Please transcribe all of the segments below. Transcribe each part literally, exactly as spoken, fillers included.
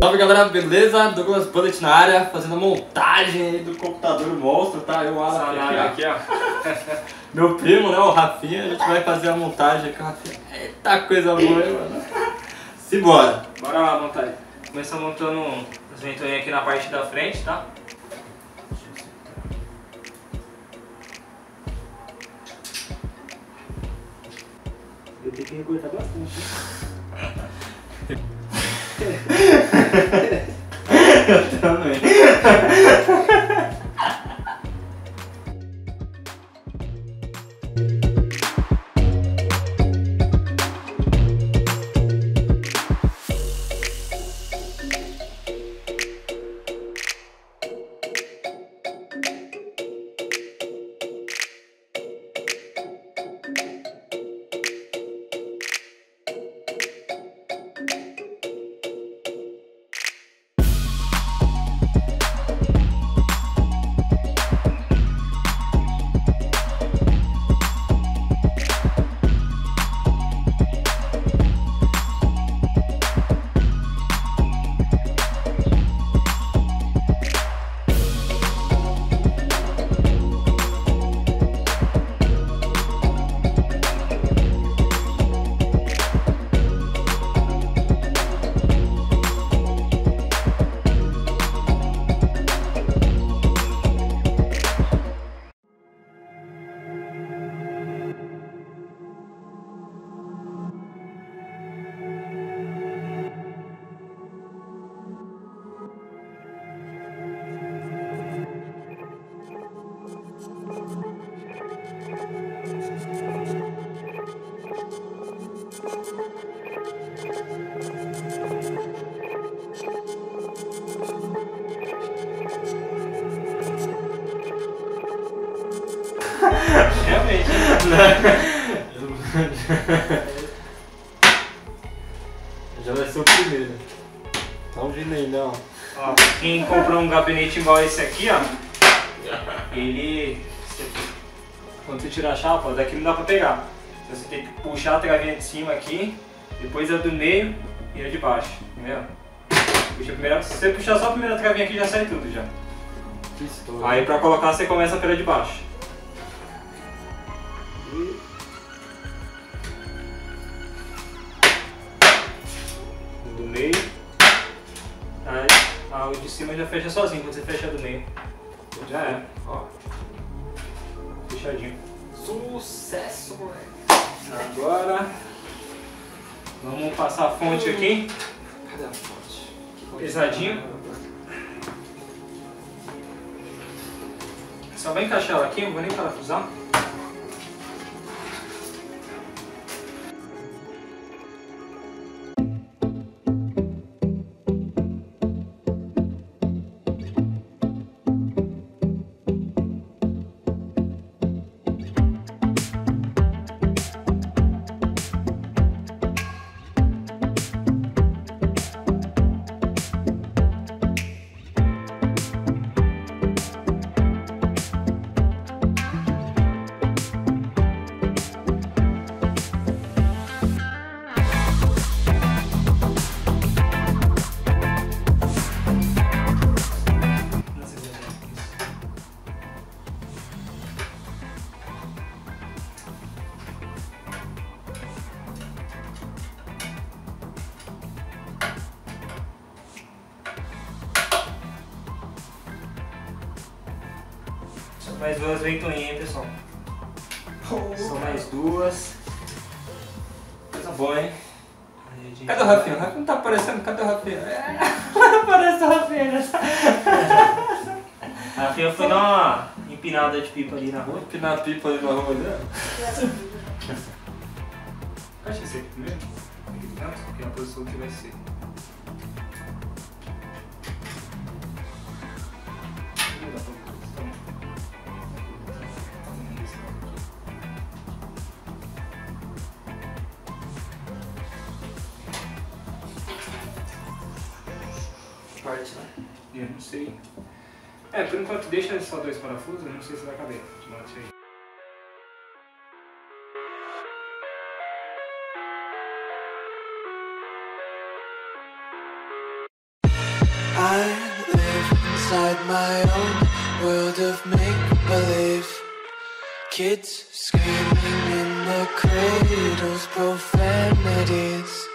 Salve galera, beleza? Douglas Bolletti na área, fazendo a montagem aí do computador monstro, tá? Eu, Alan, aqui, aqui, ó. Meu primo, né, o Rafinha, a gente vai fazer a montagem aqui, o Rafinha. Eita coisa boa, mano. Simbora. Bora lá montar aí. Começa montando os ventoinhos aqui na parte da frente, tá? Eu tenho que recortar bastante. Eu também. Já vai ser o primeiro. Dá um jeito aí, não. Ó, quem comprou um gabinete igual esse aqui, ó, ele... Quando você tirar a chapa, daqui não dá pra pegar. Então você tem que puxar a travinha de cima aqui, depois a do meio e a de baixo. Entendeu? Puxa a primeira... Se você puxar só a primeira travinha aqui, já sai tudo já. Que história. Aí pra colocar, você começa pela de baixo. Do meio, aí a de cima já fecha sozinho. Quando você fecha do meio, já é, ó, fechadinho. Sucesso, moleque! Agora vamos passar a fonte aqui. Cadê a fonte? Pesadinho. Só vai encaixar ela aqui, não vou nem parafusar. Mais duas ventoinhas, pessoal. Oh, são mais duas. Coisa boa, hein? Cadê o Rafinha? O Rafinha não tá aparecendo. Cadê o Rafinha? É. Aparece o Rafinha. O Rafinha foi dar uma empinada de pipa ali na rua. Empinar a pipa ali na rua. Eu acho que esse aqui primeiro. Porque é a posição que vai ser. shorts, né? Eu não sei. É, por enquanto deixa só dois parafusos, eu não sei se vai caber. Não sei. I live inside my own world of make-believe. Kids screaming in the cradles, profanities.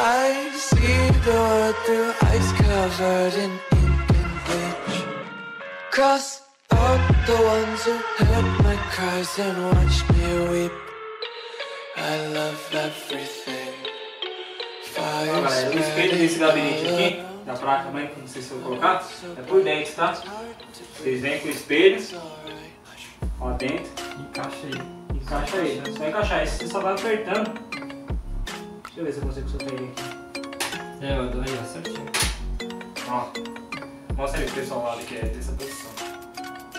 I see the world through ice covered in ink and bleach. Cross out the ones who heard my cries and watched me weep. I love everything. Fire spreading all da placa mãe, não sei se eu vou colocar, é por dentro, tá? Vocês vêm com o espelho, ó, dentro, encaixa aí, encaixa aí, né? Só encaixar isso, você só vai apertando. Deixa eu ver se eu consigo soltar ele aqui. É, eu dou aí, ó, certinho. Ó, mostra aí pro pessoal lá que é dessa posição.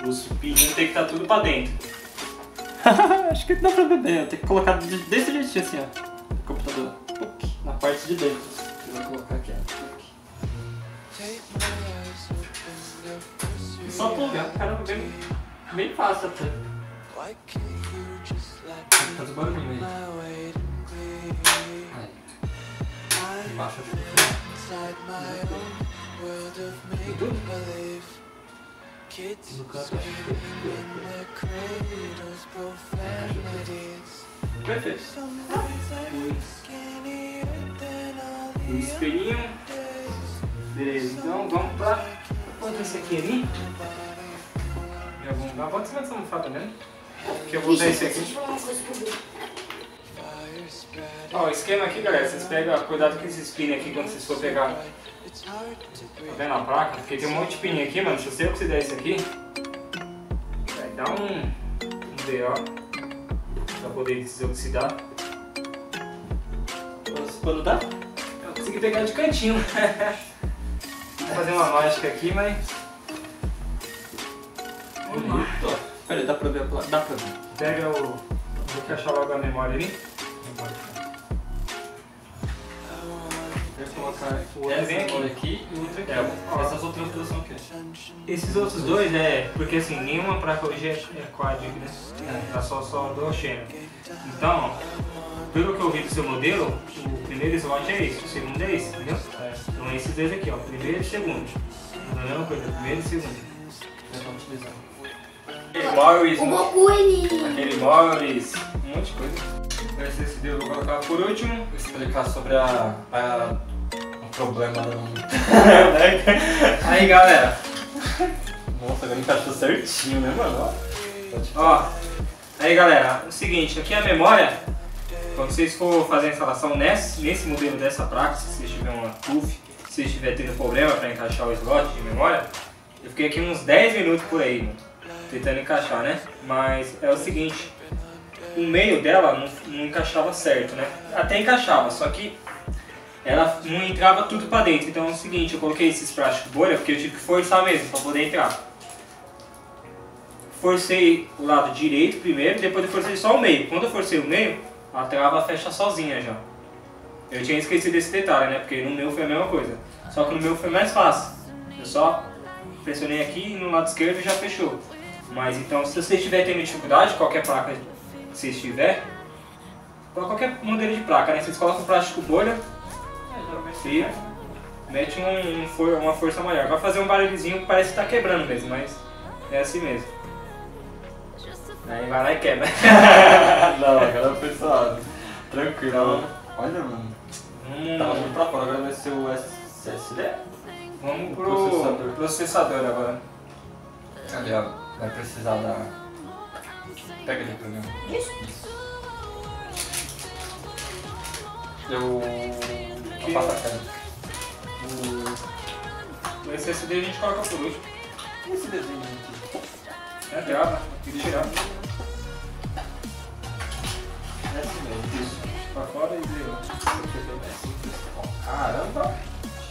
Os pininhos tem que estar tudo pra dentro. Acho que não dá pra ver bem, eu tenho que colocar desse jeitinho assim, ó, no computador, na parte de dentro. Eu vou colocar aqui, ó. Só plugar, caramba, bem, bem fácil até. Faz o barulhinho aí. Aí. Embaixo. No canto. Perfeito. Um espelhinho. Beleza, então vamos pra... Vou botar esse aqui ali. Em algum lugar. Bota essa almofada, né? Que eu vou dar esse aqui. Ó, o esquema aqui, galera. Vocês pegam... Cuidado com esses pinos aqui quando vocês for pegar. Tá vendo a placa? Porque tem um monte de pininho aqui, mano. Se você oxidar esse aqui... Vai dar um... Um B O. Pra poder desoxidar. Quando dá? Eu consegui pegar de cantinho. Vou fazer uma mágica aqui, mas... Bonito! Peraí, dá pra ver a placa? Dá pra ver. Pega o... Vou encaixar logo a memória ali. Eu vou colocar o é, aqui. aqui e o outro aqui. É, essas outras duas são o quê? Esses outros dois é... Porque assim, nenhuma placa hoje é quad, né? É. Tá só, só do Xeno. Então, pelo que eu vi do seu modelo, o primeiro slot é esse, o segundo é esse, entendeu? Então é esses dois aqui, ó, primeiro e segundo. Não é a mesma coisa, primeiro e segundo. Aquele Morris, né? Aquele Morris, um monte de coisa. Esse S S D eu vou colocar por último. Vou explicar sobre a, a, um problema da... Aí galera. Nossa, agora encaixou certinho, né, mano? Ó, aí galera, o seguinte, aqui é a memória. Quando vocês for fazer a instalação nesse, nesse modelo dessa placa, se vocês tiverem uma T U F, se vocês estiverem tendo problema para encaixar o slot de memória, eu fiquei aqui uns dez minutos por aí, mano, tentando encaixar, né? Mas é o seguinte, o meio dela não, não encaixava certo, né? Até encaixava, só que ela não entrava tudo para dentro. Então é o seguinte, eu coloquei esses plásticos bolha porque eu tive que forçar mesmo para poder entrar. Forcei o lado direito primeiro, depois eu forcei só o meio. Quando eu forcei o meio, a trava fecha sozinha já. Eu tinha esquecido esse detalhe, né? Porque no meu foi a mesma coisa. Só que no meu foi mais fácil. Eu só pressionei aqui e no lado esquerdo já fechou. Mas então, se você estiver tendo dificuldade, qualquer placa que você estiver, qualquer modelo de placa, né? Vocês colocam o plástico bolha e mete um, um for, uma força maior. Vai fazer um barulhozinho que parece que tá quebrando mesmo, mas é assim mesmo. Aí vai lá e quebra. Não, agora foi só tranquilo. Não. Olha, mano. Hum. Tá indo pra fora, agora vai ser o S S D. Vamos pro processador, processador agora. Cadê? Vai precisar da... Pega ele pra mim. Isso. Eu... Que... Vou passar a cara. O... o S S D a gente coloca por último. E esse desenho aqui? É a trava, tem que tirar. Isso. Pra fora e deu. Caramba!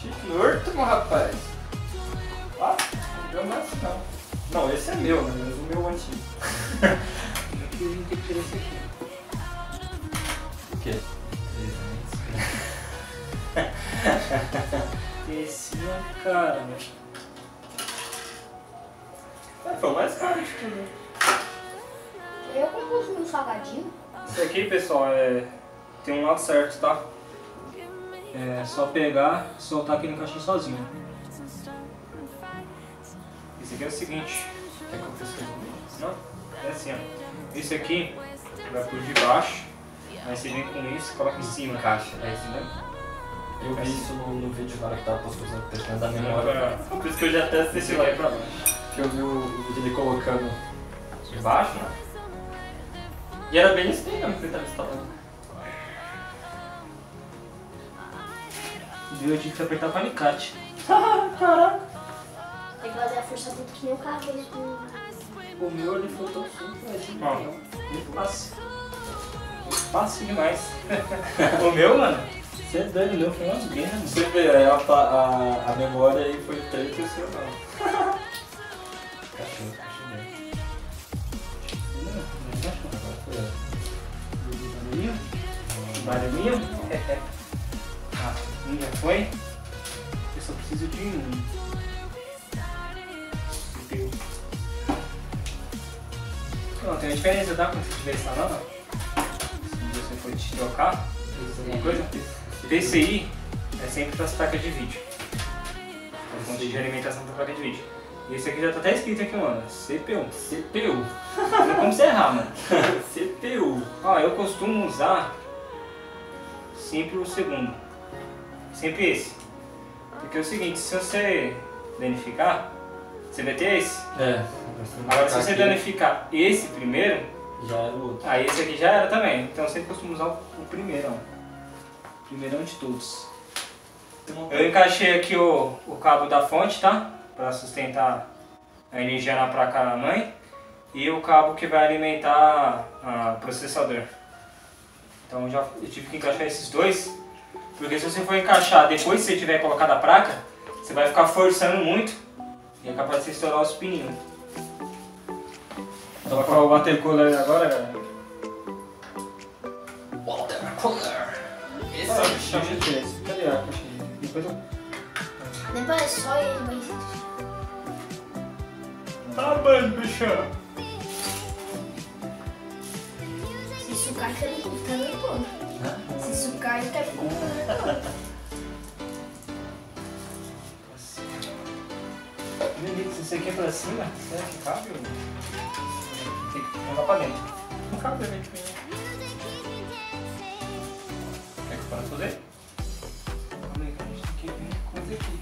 Chique morto, meu rapaz! Ah, não deu mais não. Não, esse é meu, né? Mas o meu antigo. Eu tenho que tirar esse aqui. O quê? Esqueci a cara, né? É, foi o mais caro de tudo. Eu comprei um salgadinho. Isso aqui, pessoal, é... tem um lado certo, tá? É só pegar e soltar aqui no caixinho sozinho. Esse aqui é o seguinte. Quer que eu fiz isso? Não? É assim, ó. Esse aqui vai por debaixo. Aí você vem com isso e coloca em cima. Encaixa, é isso, né? Eu vi isso no, no vídeo agora que tava postando pesquisando da memória. Por isso que eu já até assisti lá pra baixo. Que eu vi o, o vídeo dele colocando debaixo, né? E era bem isso aí mesmo que ele tava instalando. Eu tive que apertar para alicate. Caraca! Tem que fazer a força do que nem o cabelo. O meu ele foi tão simples. Muito fácil. Fácil demais. O meu, mano? Você é doido, o meu foi umas guerras. Você vê, a, a, a memória aí foi três e o seu não. Cachorro, cachorro. Barulhinho? Barulhinho? Já foi? Eu só preciso de um. Deu. Não, tem uma diferença, tá? Quando você estiver instalando, se você for te trocar, alguma coisa. P C I é sempre para as placas de vídeo. O ponto de alimentação para placa de vídeo. E esse aqui já tá até escrito aqui, mano. C P U. C P U. Não como você errar, mano. C P U. Ó, ah, eu costumo usar sempre o segundo. Sempre esse. Porque é o seguinte, se você danificar, você vai ter esse. É. Agora se você aqui danificar esse primeiro, já era o outro. Aí esse aqui já era também. Então eu sempre costumo usar o primeirão. O primeirão de todos. Eu encaixei aqui o, o cabo da fonte, tá? Para sustentar a energia na placa mãe. E o cabo que vai alimentar o processador. Então já, eu tive que encaixar esses dois. Porque se você for encaixar depois que você tiver colocado a placa, você vai ficar forçando muito e é capaz de você estourar os pininhos. Vou colocar o watercolor agora, galera. Watercolor! Esse é o que chama de três. Cadê a caixinha? Depois eu... Depois é só ele, mas... Tá bem, bichão! Se isso cai, você não tá nem bom. Se isso cai, tá ficando meu Deus, se isso aqui é pra cima, será que cabe? Tem que mandar pra dentro. Não cabe pra dentro. Quer que eu pare de fazer? Calma aí, a gente tem que ver coisa aqui.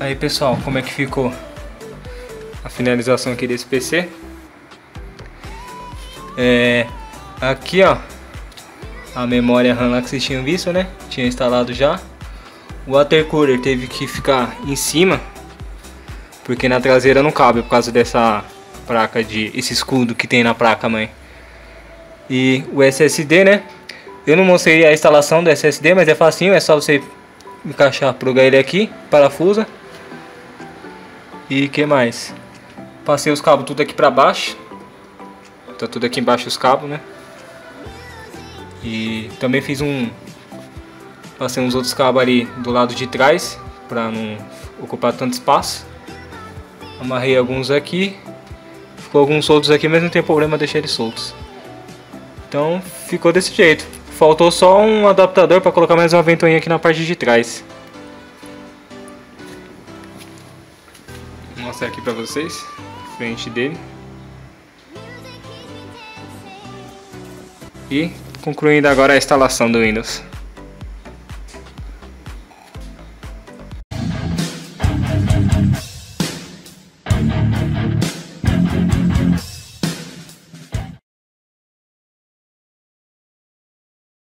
Aí pessoal, como é que ficou a finalização aqui desse P C? É, aqui ó, a memória RAM lá que vocês tinham visto, né? Tinha instalado já. O watercooler teve que ficar em cima, porque na traseira não cabe por causa dessa placa de esse escudo que tem na placa mãe. E o S S D, né? Eu não mostrei a instalação do S S D, mas é facinho, é só você encaixar, plugar ele aqui, parafusa. E que mais? Passei os cabos tudo aqui pra baixo. Tá tudo aqui embaixo os cabos, né? E também fiz um... Passei uns outros cabos ali do lado de trás, pra não ocupar tanto espaço. Amarrei alguns aqui. Ficou alguns soltos aqui, mas não tem problema deixar eles soltos. Então ficou desse jeito. Faltou só um adaptador pra colocar mais uma ventoinha aqui na parte de trás. Vou mostrar aqui pra vocês, frente dele. E concluindo agora a instalação do Windows.